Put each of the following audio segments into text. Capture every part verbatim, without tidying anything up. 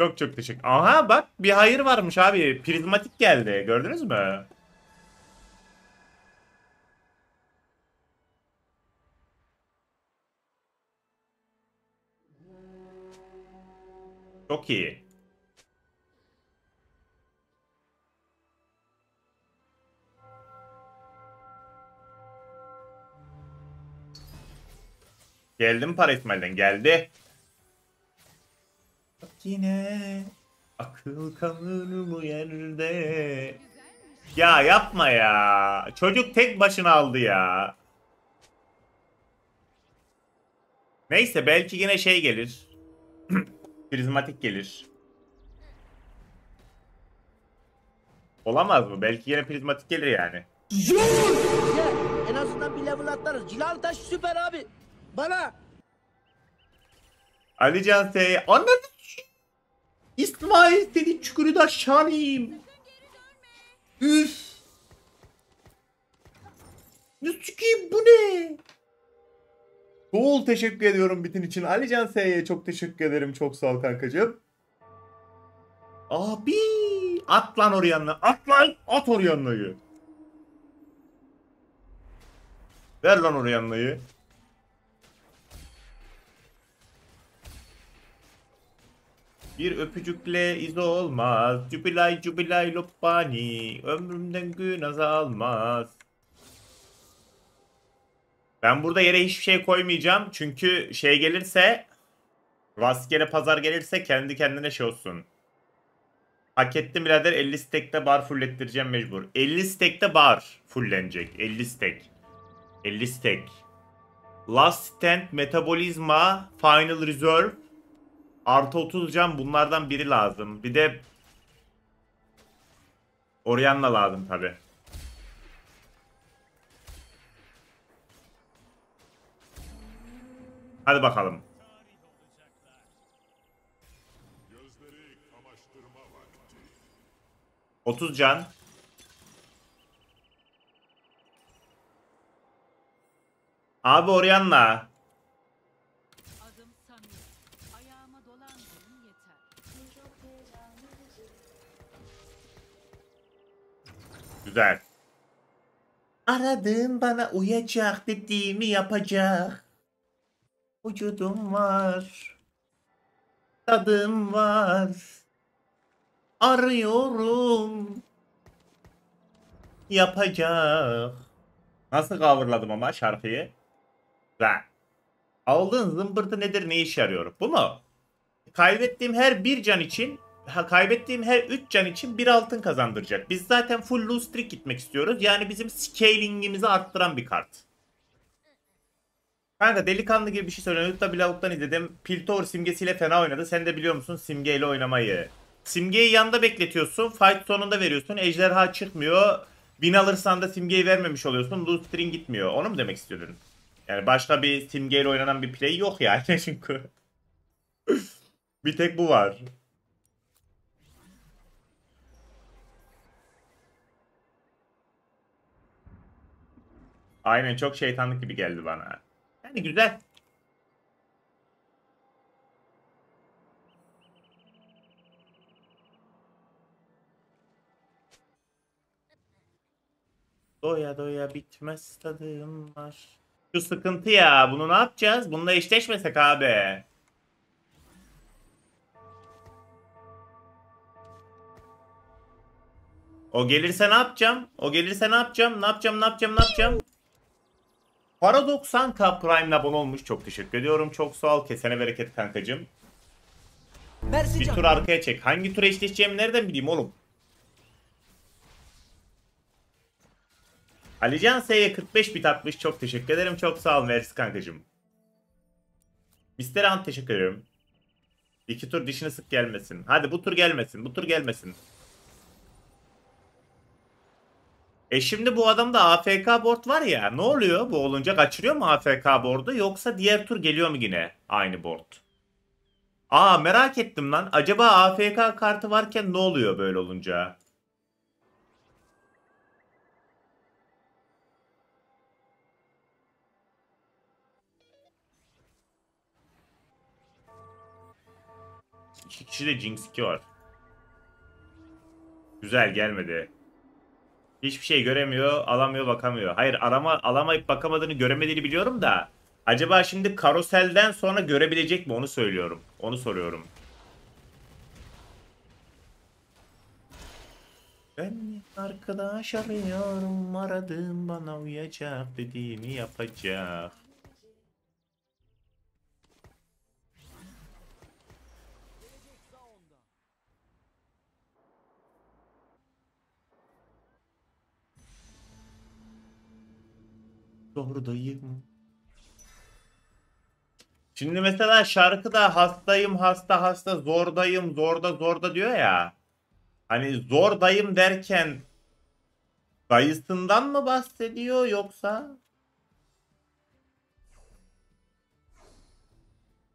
Çok çok teşekkür. Aha bak bir hayır varmış abi. Prizmatik geldi. Gördünüz mü? Çok iyi. Geldi mi para İsmail'den? Geldi. Bak yine akıl kalır bu yerde. Ya yapma ya. Çocuk tek başına aldı ya. Neyse belki yine şey gelir. Prizmatik gelir. Olamaz mı? Belki yine prizmatik gelir yani. Yok! Ya, en azından bir level atlarız. Cilalı taş süper abi. Bana. Ali Can Sey. Anladın İsmail dedi çukuru da şaniyim. Üf. Üf. Bu ne? Cool, teşekkür ediyorum bütün için. Ali Can Sey'e çok teşekkür ederim. Çok sağ ol kankacığım. Abi. At lan oraya yanına. At lan. At oraya yanına. Ver lan oraya yanına. Bir öpücükle izo olmaz. Jubilay jubilay loppani. Ömrümden gün azalmaz. Ben burada yere hiçbir şey koymayacağım. Çünkü şey gelirse, rastgele pazar gelirse kendi kendine şey olsun. Hak ettim birader, elli stekte bar fullettireceğim mecbur. elli stekte bar fullenecek. elli stek. elli stek. Last stand, metabolizma, final reserve. Artı otuz can, bunlardan biri lazım. Bir de Orianna lazım tabi. Hadi bakalım. otuz can. Abi Orianna. Güzel. Aradığım bana uyacak, dediğimi yapacak. Vücudum var. Tadım var. Arıyorum. Yapacak. Nasıl kavurladım ama şarkıyı? Güzel. Aldığın zımbırtı nedir, ne işe yarıyor? Bu mu? Kaybettiğim her bir can için... Ha, kaybettiğim her üç can için bir altın kazandıracak. Biz zaten full loose streak gitmek istiyoruz. Yani bizim scaling'imizi arttıran bir kart. Kanka delikanlı gibi bir şey söylüyorum. YouTube'da bir lavuktan izledim. Piltover simgesiyle fena oynadı. Sen de biliyor musun simgeyle oynamayı? Simgeyi yanda bekletiyorsun. Fight sonunda veriyorsun. Ejderha çıkmıyor. Bin alırsan da simgeyi vermemiş oluyorsun. Loose streak gitmiyor. Onu mu demek istiyordun? Yani başka bir simgeyle oynanan bir play yok yani çünkü. Bir tek bu var. Aynen, çok şeytanlık gibi geldi bana. Yani güzel. Doya doya bitmez tadım var. Şu sıkıntı ya. Bunu ne yapacağız? Bununla eşleşmesek abi. O gelirse ne yapacağım? O gelirse ne yapacağım? Ne yapacağım? Ne yapacağım? Ne yapacağım? Para doksan K Prime'le abone olmuş. Çok teşekkür ediyorum. Çok sağ ol. Kesene bereket kankacığım. Mersi bir canım. Tur arkaya çek. Hangi tura eşleşeceğimi nereden bileyim oğlum? Alican S'ye kırk beş bit atmış. Çok teşekkür ederim. Çok sağ ol. Mersi kankacığım. mister Hunt teşekkür ederim. İki tur dişine sık gelmesin. Hadi bu tur gelmesin. Bu tur gelmesin. E şimdi bu adamda A F K board var ya, ne oluyor bu olunca? Kaçırıyor mu A F K board'u, yoksa diğer tur geliyor mu yine aynı board? Aa merak ettim lan, acaba A F K kartı varken ne oluyor böyle olunca? İki kişi de Jinx iki var. Güzel, gelmedi. Hiçbir şey göremiyor, alamıyor, bakamıyor. Hayır, arama alamayıp bakamadığını, göremediğini biliyorum da. Acaba şimdi karuselden sonra görebilecek mi, onu söylüyorum. Onu soruyorum. Ben arkadaş arıyorum, aradığım bana uyacak, dediğimi yapacak. Doğrudayım. Şimdi mesela şarkıda hastayım, hasta hasta, zordayım, zorda zorda diyor ya. Hani zordayım derken dayısından mı bahsediyor yoksa?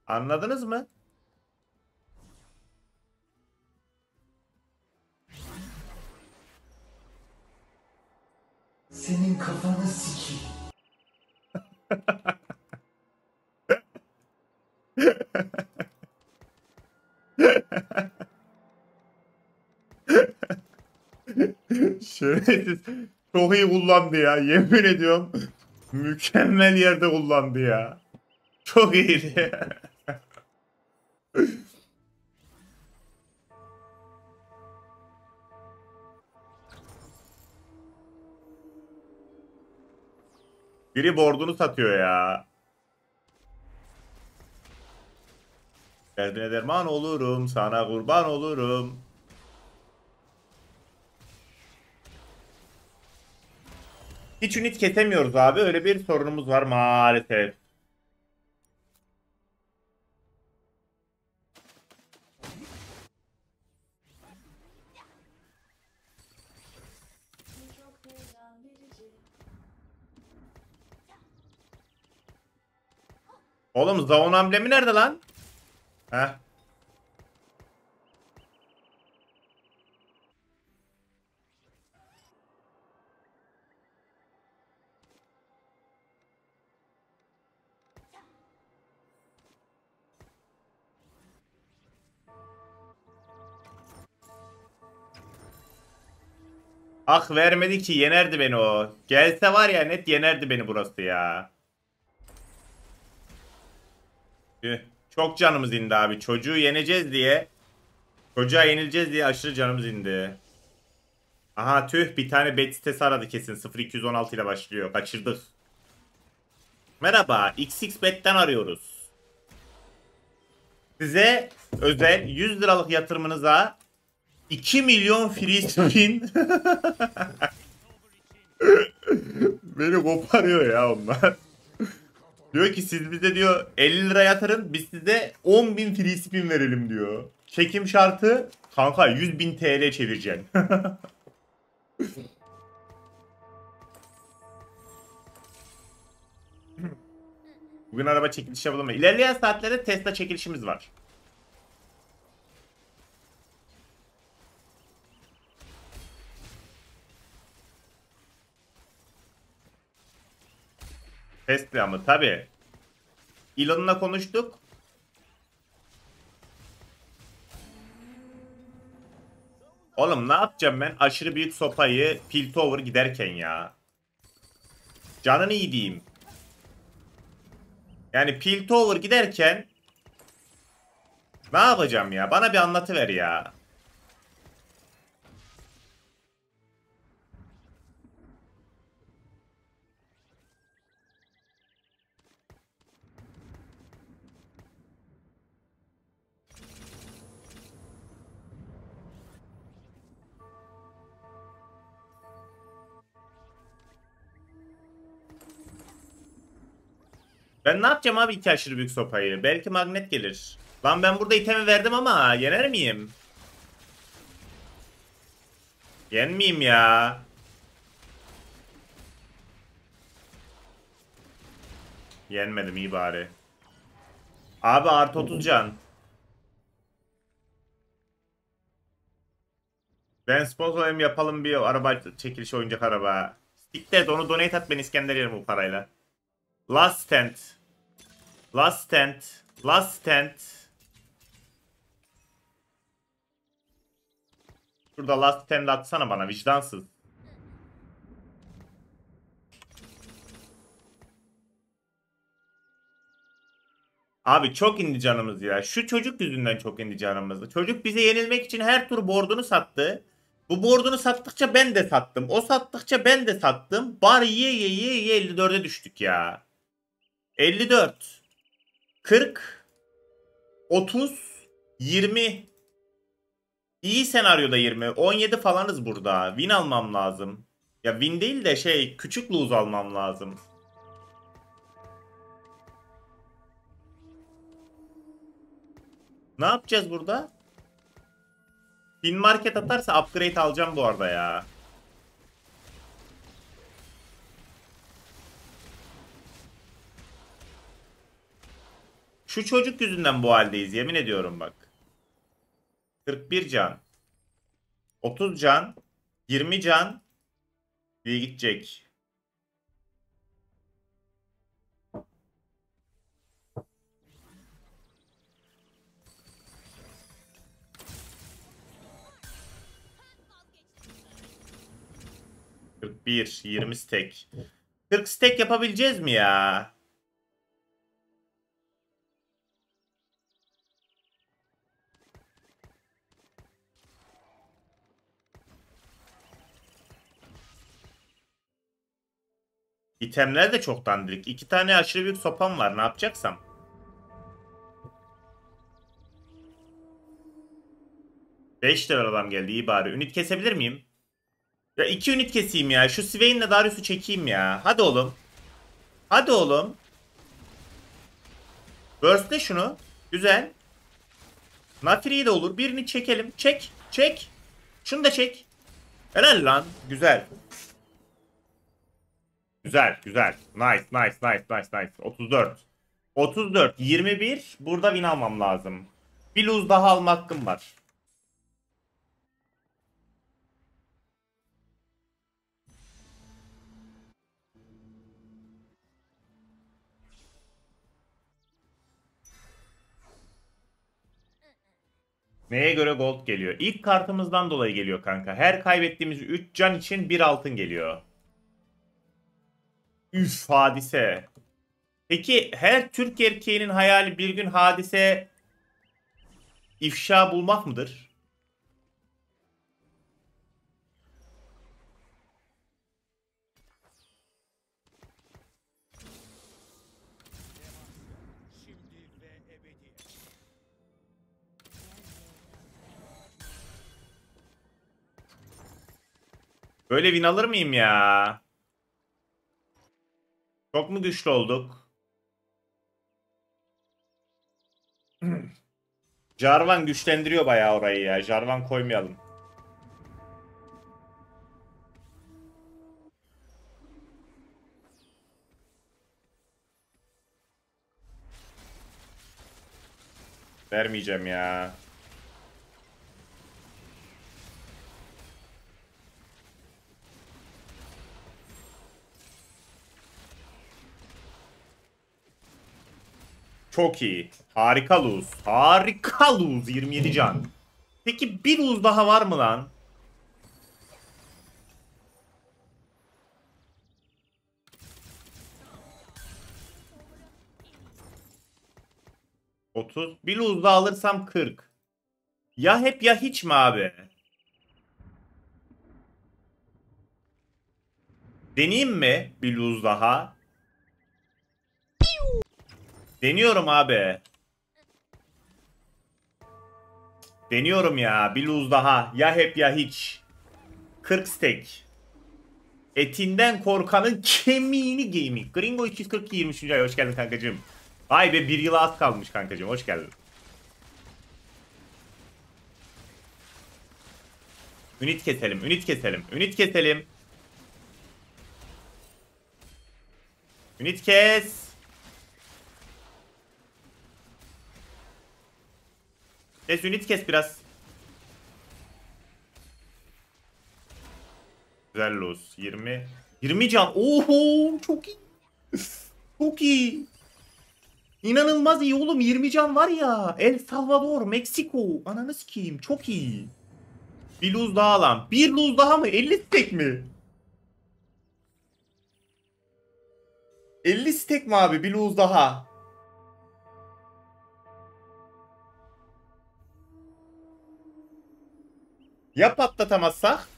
Anladınız mı? Senin kafanı sikeyim. Şerefsiz çok iyi kullandı ya, yemin ediyorum mükemmel yerde kullandı ya, çok iyiydi. Biri board'unu satıyor ya. Derdine derman olurum, sana kurban olurum. Hiç ünit kesemiyoruz abi, öyle bir sorunumuz var maalesef. Oğlum Zaun amblemi nerede lan? Heh. Ah vermedi ki, yenerdi beni o. Gelse var ya, net yenerdi beni burası ya. Çok canımız indi abi. Çocuğu yeneceğiz diye. Çocuğa yenileceğiz diye aşırı canımız indi. Aha tüh, bir tane bet sitesi aradı kesin. sıfır iki yüz on altı ile başlıyor. Kaçırdık. Merhaba. xx bet'ten arıyoruz. Size özel yüz liralık yatırımınıza iki milyon free spin. Beni koparıyor ya onlar. Diyor ki siz bize diyor elli lira yatırın, biz size on bin free spin verelim diyor. Çekim şartı kanka yüz bin TL çevireceksin. Bugün araba çekilişi yapalım. İlerleyen saatlerde Tesla çekilişimiz var. Tesla mı? Tabii. Elon'la konuştuk. Oğlum ne yapacağım ben? Aşırı büyük sopayı Piltover giderken ya. Canını iyi diyeyim. Yani Piltover giderken ne yapacağım ya? Bana bir anlatıver ya. Ben ne yapacağım abi iki aşırı büyük sopayı? Belki magnet gelir. Lan ben burada itemi verdim ama yener miyim? Yenmeyeyim ya. Yenmedim, iyi bari. Abi artı otuz can. Ben sponsorayım, yapalım bir araba çekilişi, oyuncak araba. Siktir, onu donate at, ben İskender yerim bu parayla. Last stand. Last stand. Last stand. Şurada last stand atsana bana, vicdansız. Abi çok indi canımız ya. Şu çocuk yüzünden çok indi canımız. Çocuk bize yenilmek için her tur board'unu sattı. Bu board'unu sattıkça ben de sattım. O sattıkça ben de sattım. Bari ye ye ye ye elli dört'e düştük ya. elli dört. kırk. otuz. yirmi. İyi senaryoda yirmi. on yedi falanız burada. Win almam lazım. Ya win değil de şey, küçük lose almam lazım. Ne yapacağız burada? Bin market atarsa upgrade alacağım bu arada ya. Şu çocuk yüzünden bu haldeyiz, yemin ediyorum bak. kırk bir can. otuz can. yirmi can. Diye gidecek. kırk bir, yirmi stack. kırk stack yapabileceğiz mi ya? İtemler de çok dandirik. İki tane aşırı büyük sopam var. Ne yapacaksam. beş level adam geldi. İyi bari. Ünit kesebilir miyim? Ya iki ünit keseyim ya. Şu Swain'le Darius'u çekeyim ya. Hadi oğlum. Hadi oğlum. Burst'le şunu. Güzel. Nafiri de olur. Birini çekelim. Çek. Çek. Şunu da çek. Helal lan. Güzel. Güzel, güzel. Nice, nice, nice, nice, nice. otuz dört. otuz dört, yirmi bir. Burada win almam lazım. Bir lose daha alma hakkım var. Neye göre gold geliyor? İlk kartımızdan dolayı geliyor kanka. Her kaybettiğimiz üç can için bir altın geliyor. Üf, Hadise. Peki her Türk erkeğinin hayali bir gün Hadise ifşa bulmak mıdır? Böyle win alır mıyım ya? Çok mu güçlü olduk? Jarvan güçlendiriyor bayağı orayı ya. Jarvan koymayalım. Vermeyeceğim ya. Çok iyi. Harika lose. Harika lose. yirmi yedi can. Peki bir lose daha var mı lan? otuz. Bir lose daha alırsam kırk. Ya hep ya hiç mi abi? Deneyeyim mi bir lose daha? Deniyorum abi. Deniyorum ya. Bir lose daha. Ya hep ya hiç. kırk stack. Etinden korkanın kemiğini gaming. Gringo iki yüz kırk iki yirmi üç. ay. Hoş geldin kankacığım. Vay be, bir yıla az kalmış kankacığım. Hoş geldin. Ünit keselim. Ünit keselim. Ünit keselim. Ünit kes. Kes ünit, kes biraz. Güzel lose. yirmi. yirmi can. Oho, çok iyi. Çok iyi. İnanılmaz iyi oğlum. yirmi can var ya. El Salvador, Meksiko. Ananı sikeyim. Çok iyi. Bir luz daha lan. Bir luz daha mı? elli stack mi? elli stack mi abi? Bir luz daha. Ya patlatamazsak?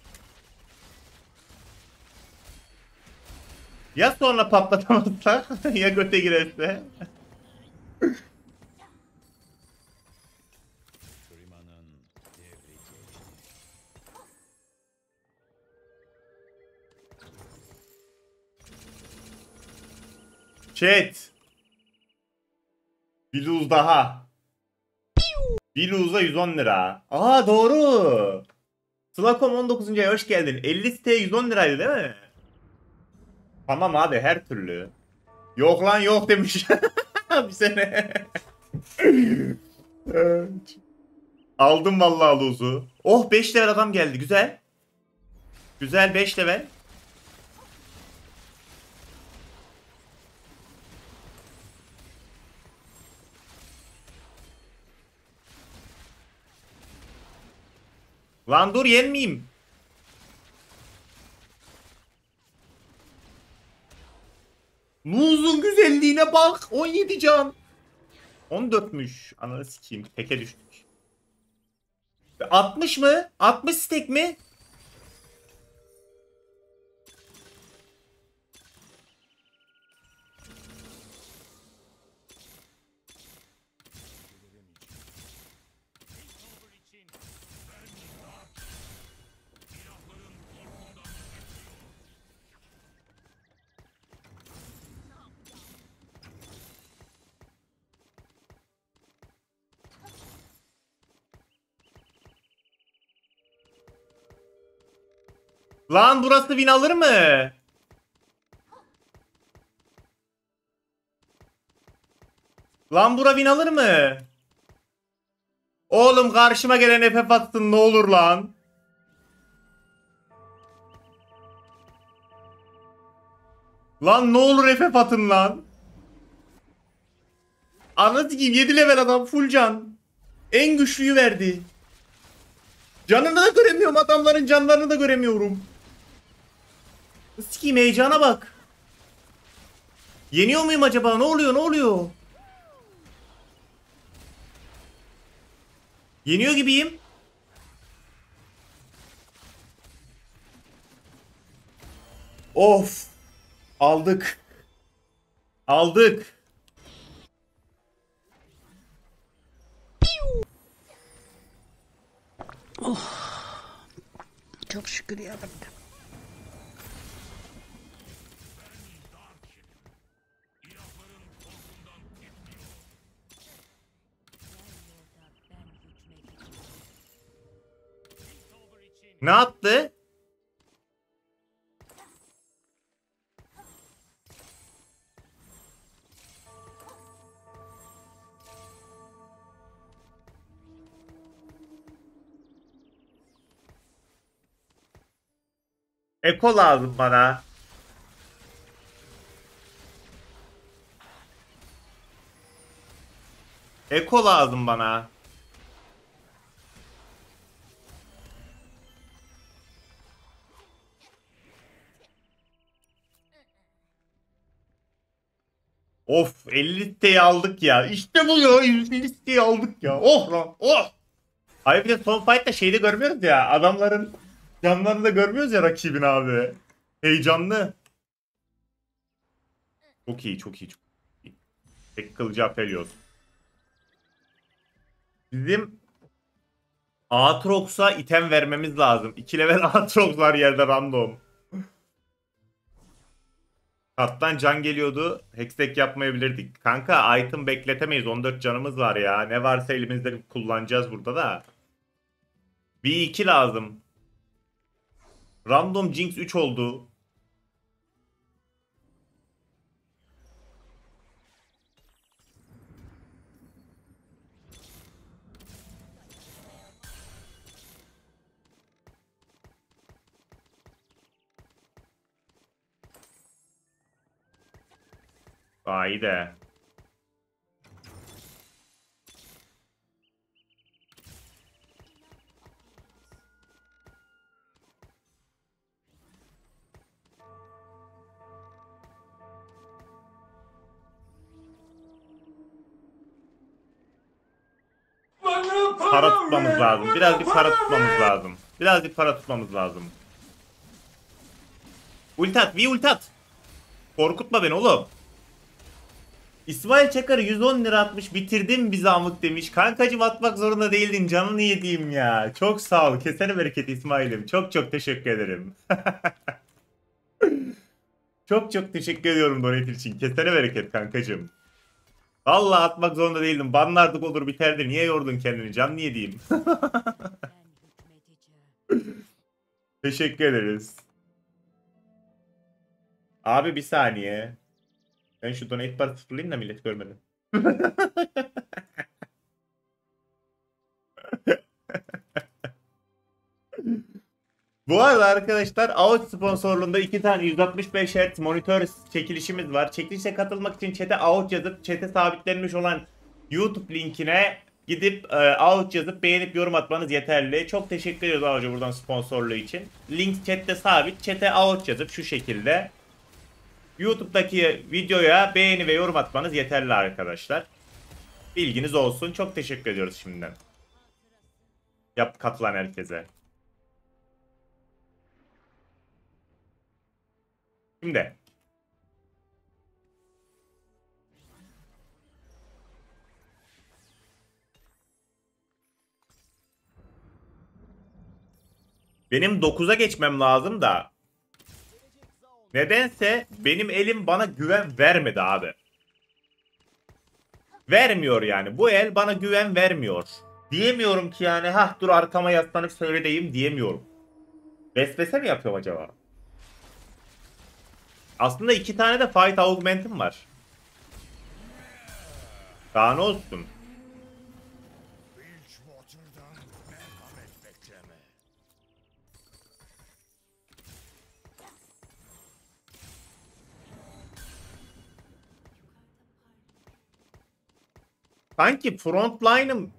Ya sonra patlatamazsak? Ya göte girerse? Chat. Bir luz daha. Bir luza yüz on lira. Aa doğru. Slacom on dokuzuncu ay hoş geldin. elli siteye yüz on liraydı değil mi? Tamam abi her türlü. Yok lan yok demiş. Bir sene. Aldım vallahi luzu. Oh beş level adam geldi. Güzel. Güzel beş level. Lan dur yenmeyeyim. Luz'un güzelliğine bak. on yedi can. on dörtmüş. Ananı sikeyim. Teke düştük. altmış mı? altmış stack mi? Lan burası win alır mı? Lan bura win alır mı? Oğlum karşıma gelen F F atsın ne olur lan. Lan ne olur F F atın lan. Anlatayım yedi level adam full can. En güçlüyü verdi. Canını da göremiyorum, adamların canlarını da göremiyorum. Sikiyim heyecana bak. Yeniyor muyum acaba? Ne oluyor? Ne oluyor? Yeniyor gibiyim. Of. Aldık. Aldık. Oh. Çok şükür ya Rabbim. Ne yaptı? Eko lazım bana. Eko lazım bana. Of elli listeyi aldık ya. İşte bu ya elli listeyi aldık ya. Oh lan oh. Abi bir de son fight'ta şeyde görmüyoruz ya adamların. Canlarını da görmüyoruz ya rakibin abi. Heyecanlı. Çok iyi, çok iyi, çok iyi. Tek kılıcı apeliyoruz. Bizim Aatrox'a item vermemiz lazım. iki level Aatrox'lar yerde random. Karttan can geliyordu. Hextech yapmayabilirdik. Kanka item bekletemeyiz. on dört canımız var ya. Ne varsa elimizde kullanacağız burada da. V iki lazım. Random Jinx üç oldu. Aa iyi de. para tutmamız lazım. Birazcık para tutmamız lazım. Birazcık para tutmamız lazım. Ulti at, bir ulti at. Korkutma beni oğlum. İsmail Çakar yüz on lira atmış, bitirdim bizi Amut demiş. Kankacım atmak zorunda değildin, canını yediğim ya. Çok sağ ol, kesene bereket İsmail'im. Çok çok teşekkür ederim. Çok çok teşekkür ediyorum donate için. Kesene bereket kankacım. Vallahi atmak zorunda değildim. Banlardık olur biterdi. Niye yordun kendini? Canını yediğim. Teşekkür ederiz. Abi bir saniye. Ben şu donate bar tıklayayım da millet görmeden. Bu arada arkadaşlar A O C sponsorluğunda iki tane yüz altmış beş hertz monitör çekilişimiz var. Çekilişe katılmak için chat'e A O C yazıp chat'e sabitlenmiş olan YouTube linkine gidip e, A O C yazıp beğenip yorum atmanız yeterli. Çok teşekkür ediyoruz A O C buradan sponsorluğu için. Link chat'te sabit. Chat'e A O C yazıp şu şekilde YouTube'daki videoya beğeni ve yorum atmanız yeterli arkadaşlar. Bilginiz olsun. Çok teşekkür ediyoruz şimdiden. Yap katılan herkese. Şimdi. Benim dokuza geçmem lazım da. Nedense benim elim bana güven vermedi abi. Vermiyor yani. Bu el bana güven vermiyor. Diyemiyorum ki yani hah dur arkama yaslanıp söyledeyim diyemiyorum. Vesvese mi yapıyorum acaba? Aslında iki tane de fight augment'im var. Daha ne olsun? Sanki frontline'ım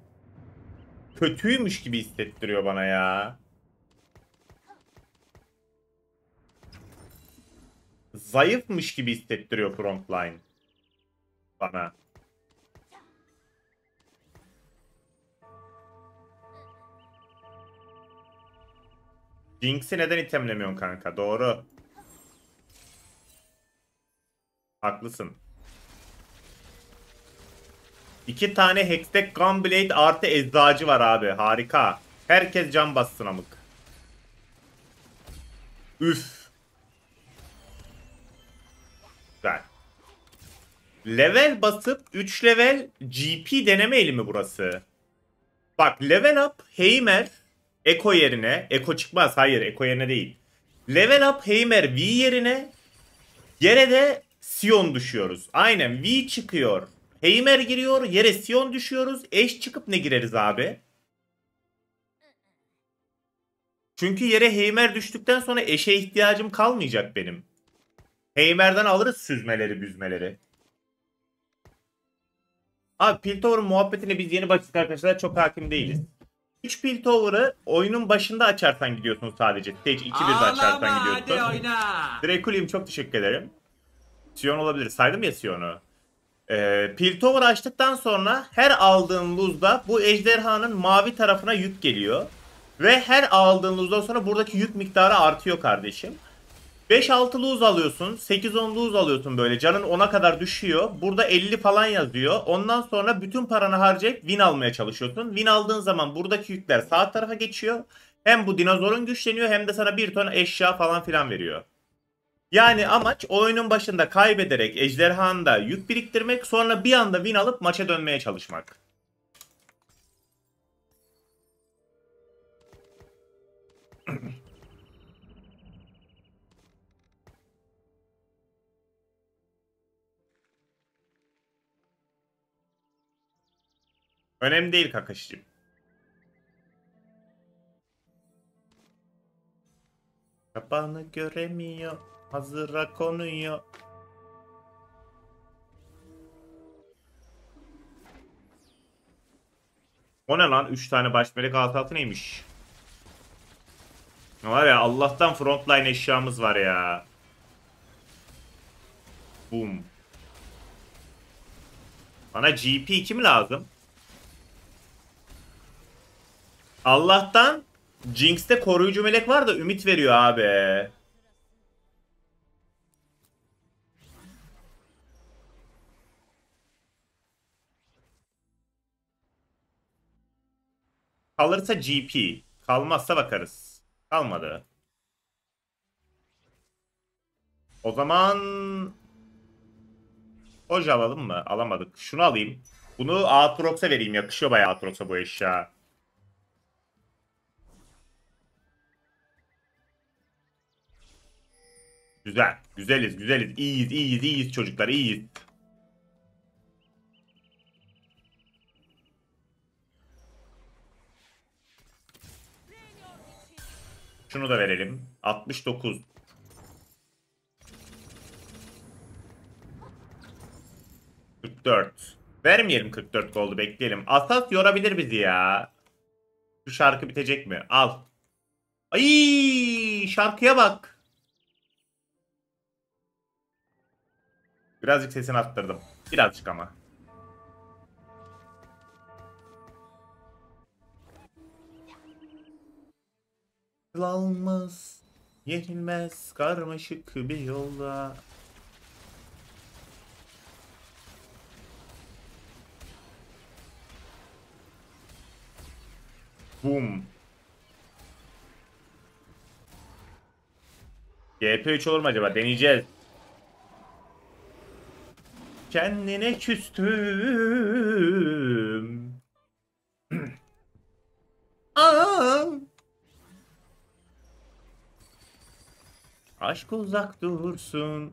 kötüymüş gibi hissettiriyor bana ya. Zayıfmış gibi hissettiriyor frontline bana. Jinx'i neden itemlemiyorsun kanka? Doğru. Haklısın. İki tane Hextech Gunblade artı eczacı var abi. Harika. Herkes can bassın amık. Üf. Güzel. Level basıp üç level G P deneme elimi burası. Bak level up Heimer Eko yerine. Eko çıkmaz. Hayır Eko yerine değil. Level up Heimer V yerine. Yere de Sion düşüyoruz. Aynen V çıkıyor. Heimer giriyor, yere Sion düşüyoruz. Eş çıkıp ne gireriz abi? Çünkü yere Heimer düştükten sonra eşe ihtiyacım kalmayacak benim. Heimer'den alırız süzmeleri, büzmeleri. Abi Piltover'ın muhabbetine biz yeni başladık arkadaşlar, çok hakim değiliz. üç Piltover'ı oyunun başında açarsan gidiyorsun sadece. Stage iki bir'de açarsan gidiyorsun. Draculium çok teşekkür ederim. Sion olabilir. Saydım ya Sion'u. Ee, Piltover açtıktan sonra her aldığın luzda bu ejderhanın mavi tarafına yük geliyor. Ve her aldığın luzdan sonra buradaki yük miktarı artıyor kardeşim. beş altı luz alıyorsun, sekiz on luz alıyorsun böyle. Canın ona kadar düşüyor. Burada elli falan yazıyor. Ondan sonra bütün paranı harcayıp win almaya çalışıyorsun. Win aldığın zaman buradaki yükler sağ tarafa geçiyor. Hem bu dinozorun güçleniyor hem de sana bir ton eşya falan filan veriyor. Yani amaç oyunun başında kaybederek ejderhanda yük biriktirmek, sonra bir anda win alıp maça dönmeye çalışmak. Önemli değil Kakashi'cim. Kapağını göremiyor. Hazıra konuyor. O ne lan? üç tane baş melek alt altı neymiş? Ne var ya, Allah'tan frontline eşyamız var ya. Boom. Bana G P iki mi lazım? Allah'tan Jinx'te koruyucu melek var da ümit veriyor abi. Kalırsa G P. Kalmazsa bakarız. Kalmadı. O zaman Hoca alalım mı? Alamadık. Şunu alayım. Bunu Aatrox'a vereyim. Yakışıyor bayağı Aatrox'a bu eşya. Güzel. Güzeliz. Güzeliz. İyiyiz. İyiyiz. İyiyiz çocuklar. İyiyiz. Şunu da verelim. altmış dokuz. kırk dört. Vermeyelim kırk dört goldu. Bekleyelim. Asas yorabilir bizi ya. Şu şarkı bitecek mi? Al. Ay, şarkıya bak. Birazcık sesini arttırdım. Birazcık ama. Almaz, yenilmez, karmaşık bir yolda. Boom. G P üç olur mu acaba? Deneyeceğiz. Kendine küstüm. Aa! Aşk uzak dursun.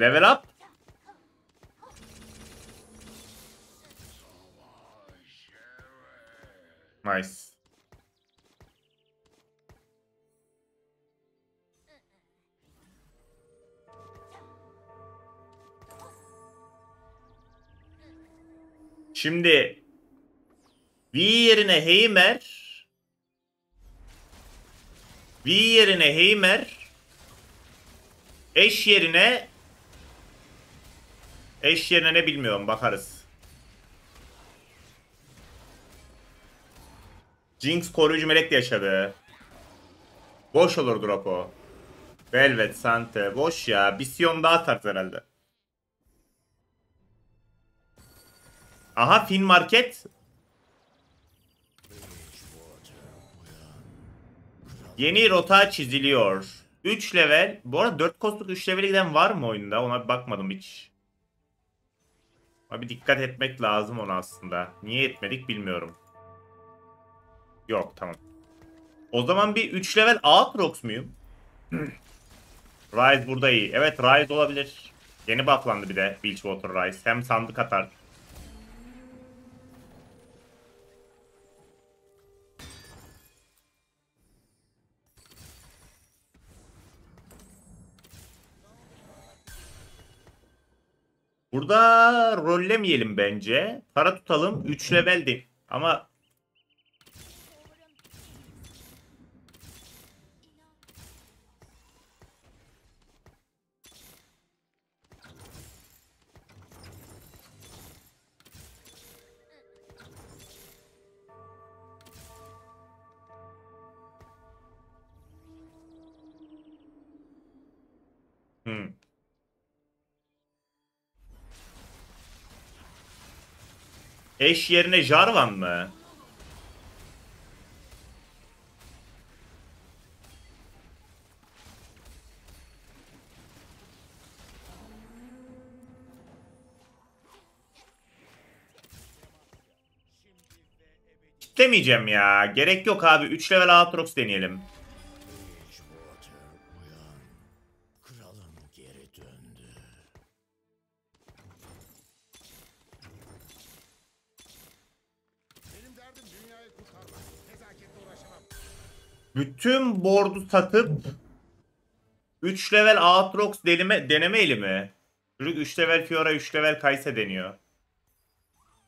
Level up. Nice. Şimdi V yerine Heimer, V yerine Heimer, Eş yerine Eş yerine ne bilmiyorum, bakarız. Jinx koruyucu melek de yaşadı. Boş olur drop o. Velvet, Sante boş ya. Bir Sion daha atarız herhalde. Aha, Fin Market. Yeni rota çiziliyor. üç level. Bu arada dört kostluk üç level'e giden var mı oyunda? Ona bakmadım hiç. Abi dikkat etmek lazım ona aslında. Niye etmedik bilmiyorum. Yok, tamam. O zaman bir üç level Aatrox muyum? Ryze burada iyi. Evet, Ryze olabilir. Yeni bufflandı bir de Bilgewater Ryze. Hem sandık atar. Burada rollemeyelim bence. Para tutalım. üç leveldi. Ama Hmm. Eş yerine Jarvan mı? Demeyeceğim ya. Gerek yok abi. üç level Aatrox deneyelim. Bütün board'u satıp üç level Aatrox deneme, denemeyeli mi? Çocuk üç level Fiora, üç level Kaysa deniyor.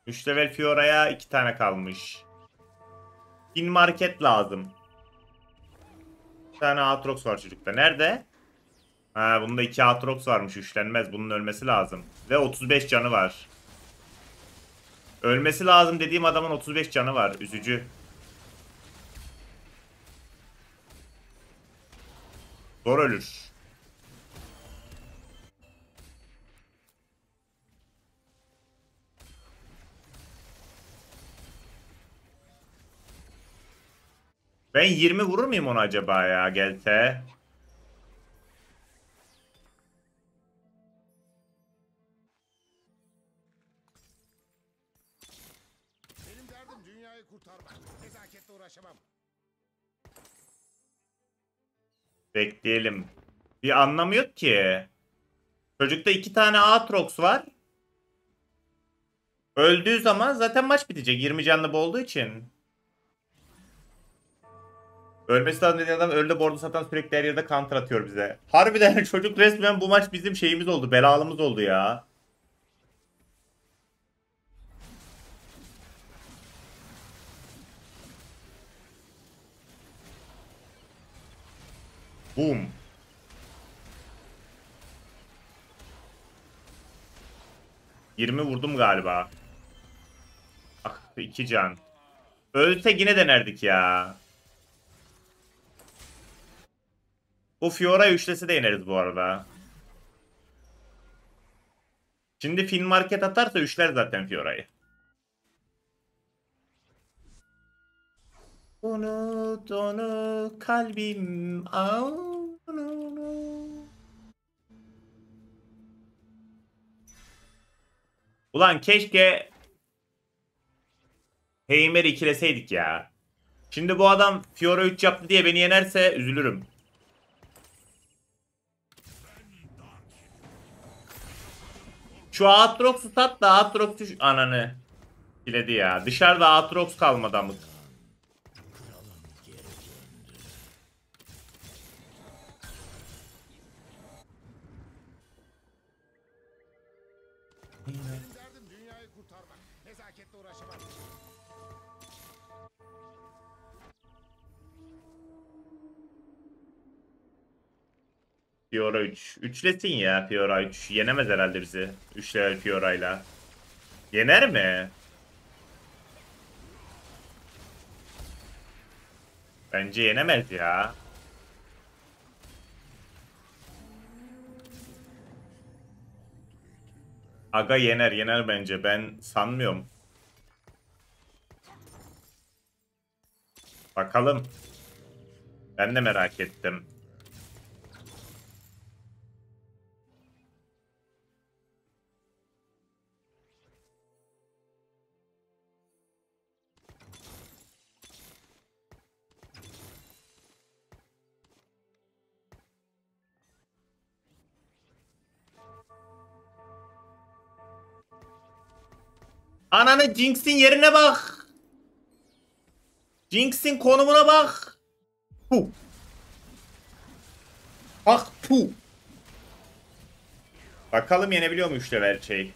üç level Fiora'ya iki tane kalmış. Fin Market lazım. Bir tane Aatrox var çocukta. Nerede? Ha, bunda iki Aatrox varmış, üçlenmez. Bunun ölmesi lazım. Ve otuz beş canı var. Ölmesi lazım dediğim adamın otuz beş canı var. Üzücü. Zor ölür. Ben yirmi vurur muyum ona acaba ya? Gelte. Benim derdim dünyayı kurtarmak. Nezaketle uğraşamam. Bekleyelim. Bir anlamı yok ki. Çocukta iki tane Aatrox var. Öldüğü zaman zaten maç bitecek. yirmi canlı olduğu için. Ölmesi lazım dediğin adam öyle bordo satan sürekli her yerde counter atıyor bize. Harbiden çocuk resmen bu maç bizim şeyimiz oldu. Belalımız oldu ya. Boom. yirmi vurdum galiba. Ah, iki can. Ölse yine denerdik ya. Bu Fiora üçlesi de yeneriz bu arada. Şimdi Fin Market atarsa üçler zaten Fiora'yı. Unut onu kalbim. Ulan keşke Heimer'i ikileseydik ya. Şimdi bu adam Fiora üç yaptı diye beni yenerse üzülürüm. Şu Aatrox'u sat da Aatrox düş... Ananı. Kiledi ya. Dışarıda Aatrox kalmadı amık. Fiora üç. Üçlesin ya Fiora üç. Yenemez herhalde bizi. Üçler Fiora'yla. Yener mi? Bence yenemez ya. Aga yener yener bence. Ben sanmıyorum. Bakalım. Ben de merak ettim. Ananı, Jinx'in yerine bak. Jinx'in konumuna bak. Puh. Bak puh. Bakalım yenebiliyor mu üç level şey.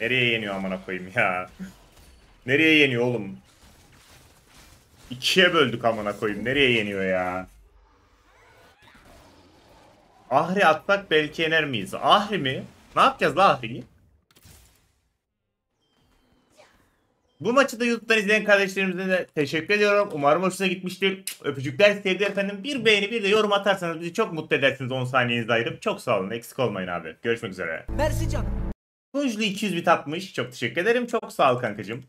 Nereye yeniyor amına koyayım ya. Nereye yeniyor oğlum. İkiye böldük amına koyayım. Nereye yeniyor ya. Ahri atmak belki yener miyiz? Ahri mi? Ne yapacağız la Ahri'yi? Bu maçı da YouTube'dan izleyen kardeşlerimize de teşekkür ediyorum. Umarım hoşuna gitmiştir. Öpücükler sevgili efendim. Bir beğeni bir de yorum atarsanız bizi çok mutlu edersiniz, on saniyenizi ayırıp. Çok sağ olun. Eksik olmayın abi. Görüşmek üzere. Mersi canım. Tunçlu iki yüz bit atmış. Çok teşekkür ederim. Çok sağ ol kankacığım.